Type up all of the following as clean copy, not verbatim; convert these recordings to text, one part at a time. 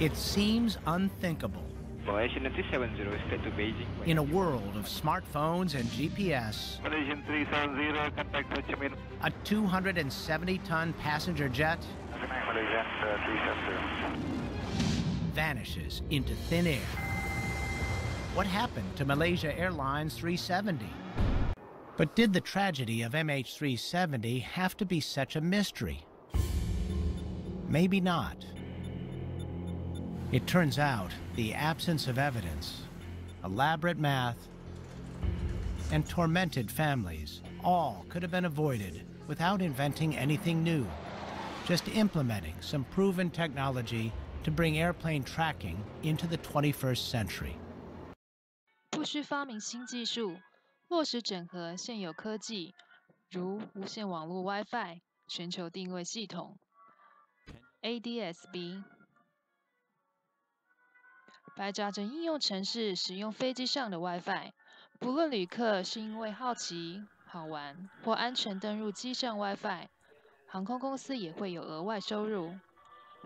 It seems unthinkable. Malaysia 370 is set to Beijing. In a world of smartphones and GPS, Malaysia 370, contact Ho Chi Minh. A 270-ton passenger jet vanishes into thin air. What happened to Malaysia Airlines 370? But did the tragedy of MH370 have to be such a mystery? Maybe not. It turns out the absence of evidence, elaborate math, and tormented families all could have been avoided without inventing anything new, just implementing some proven technology to bring airplane tracking into the 21st century. 不需发明新技术。 落实整合现有科技，如无线网络 WiFi、全球定位系统、ADS-B， 白扎针应用程式使用飞机上的 WiFi， 不论旅客是因为好奇、好玩或安全登入机上 WiFi， 航空公司也会有额外收入。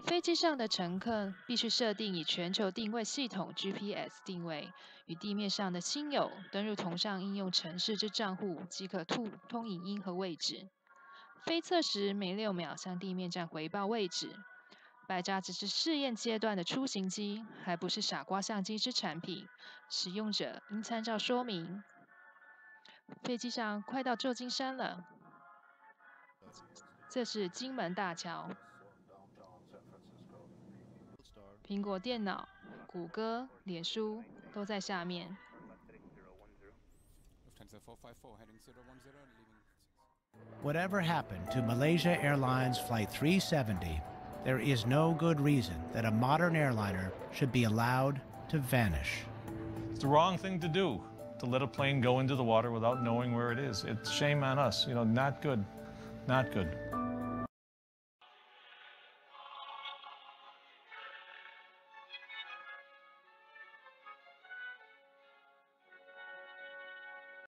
飞机上的乘客必须设定以全球定位系统 GPS 定位。 与地面上的亲友登入同上应用程式之账户，即可通影音和位置。飞测时每6秒向地面站回报位置。白扎只是试验阶段的出行机，还不是傻瓜相机之产品。使用者应参照说明。飞机上快到旧金山了，这是金门大桥。苹果电脑、谷歌、脸书。 都在下面。Whatever happened to Malaysia Airlines Flight 370, there is no good reason that a modern airliner should be allowed to vanish. It's the wrong thing to do, to let a plane go into the water without knowing where it is. It's shame on us, you know, not good, not good.